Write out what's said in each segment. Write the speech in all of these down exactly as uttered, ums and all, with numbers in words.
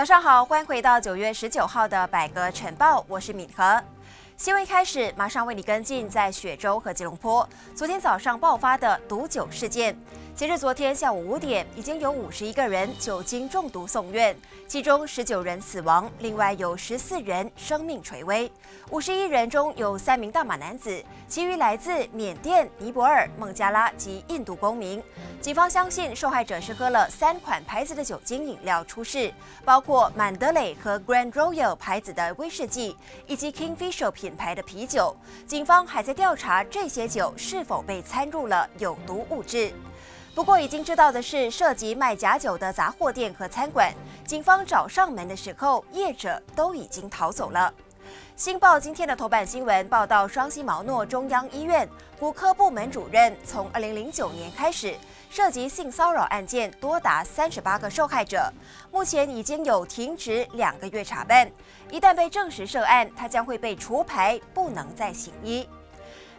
早上好，欢迎回到九月十九号的百个晨报，我是敏恒。新闻一开始，马上为你跟进在雪州和吉隆坡昨天早上爆发的毒酒事件。截至昨天下午五点，已经有五十一个人酒精中毒送院，其中十九人死亡，另外有十四人生命垂危。五十一人中有三名大马男子，其余来自缅甸、尼泊尔、孟加拉及印度公民。警方相信受害者是喝了三款牌子的酒精饮料出事，包括曼德雷和 Grand Royal 牌子的威士忌，以及 Kingfisher 品牌的啤酒。警方还在调查这些酒是否被掺入了有毒物质。不过，已经知道的是，涉及卖假酒的杂货店和餐馆，警方找上门的时候，业者都已经逃走了。新报今天的头版新闻报道，双溪毛诺中央医院骨科部门主任从二零零九年开始，涉及性骚扰案件多达三十八个受害者，目前已经有停止两个月查办。一旦被证实涉案，他将会被除牌，不能再行医。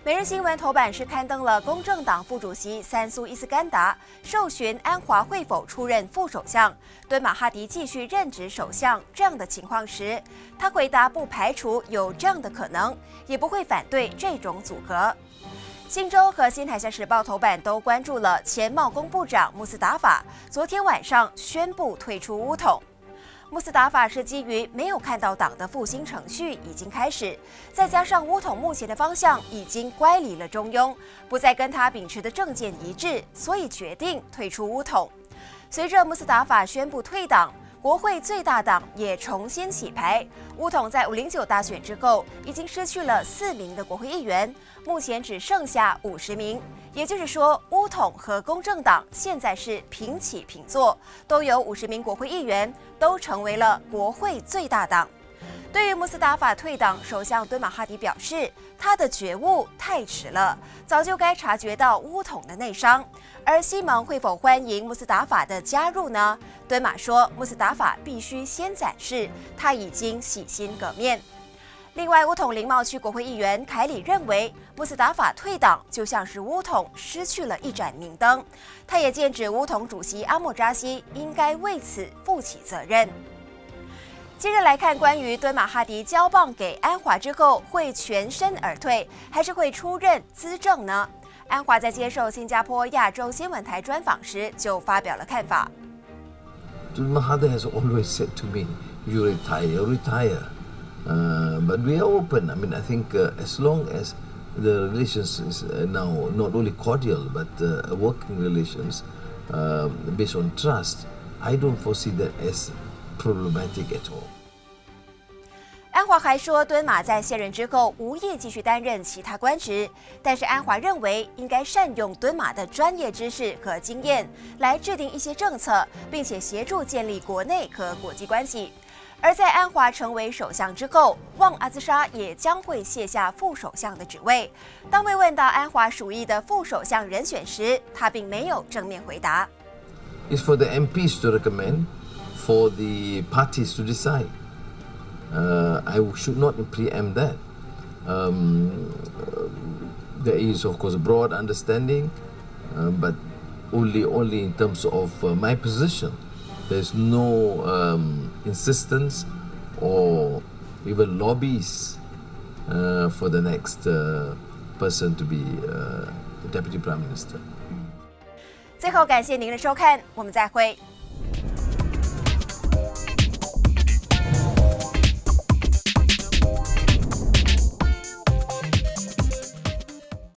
每日新闻头版是刊登了公正党副主席三苏伊斯甘达受询安华会否出任副首相，敦马哈迪继续任职首相这样的情况时，他回答不排除有这样的可能，也不会反对这种组合。新州和新海峡时报头版都关注了前贸工部长穆斯达法昨天晚上宣布退出巫统。穆斯达法是基于没有看到党的复兴程序已经开始，再加上巫统目前的方向已经乖离了中庸，不再跟他秉持的政见一致，所以决定退出巫统。随着穆斯达法宣布退党，国会最大党也重新洗牌。巫统在五零九大选之后已经失去了四名的国会议员，目前只剩下五十名。也就是说，巫统和公正党现在是平起平坐，都有五十名国会议员，都成为了国会最大党。对于穆斯达法退党，首相敦马哈迪表示，他的觉悟太迟了，早就该察觉到巫统的内伤。而西盟会否欢迎穆斯达法的加入呢？敦马说，穆斯达法必须先展示他已经洗心革面。另外，巫统林茂区国会议员凯里认为，穆斯达法退党就像是巫统失去了一盏明灯。他也剑指巫统主席阿莫扎西应该为此负起责任。接着来看关于敦马哈迪交棒给安华之后会全身而退，还是会出任资政呢？安华在接受新加坡亚洲新闻台专访时就发表了看法。敦马哈迪 has always said to me, "You retire, retire." Uh, but we are open. I mean, I think uh, as long as the relations is uh, now not only cordial but uh, working relations uh, based on trust, I don't foresee that as problematic at all. 安华还说，敦马在卸任之后无意继续担任其他官职，但是安华认为应该善用敦马的专业知识和经验来制定一些政策，并且协助建立国内和国际关系。而在安华成为首相之后，旺阿兹沙也将会卸下副首相的职位。当被问到安华属意的副首相人选时，他并没有正面回答。It's for the M Ps to recommend, for the parties to decide. Uh, I should not preempt that. Um, there is, of course, broad understanding, uh, but only only in terms of uh, my position. There's no um, insistence or even lobbies uh, for the next uh, person to be uh, the Deputy Prime Minister. 最后，感谢您的收看，我们再会。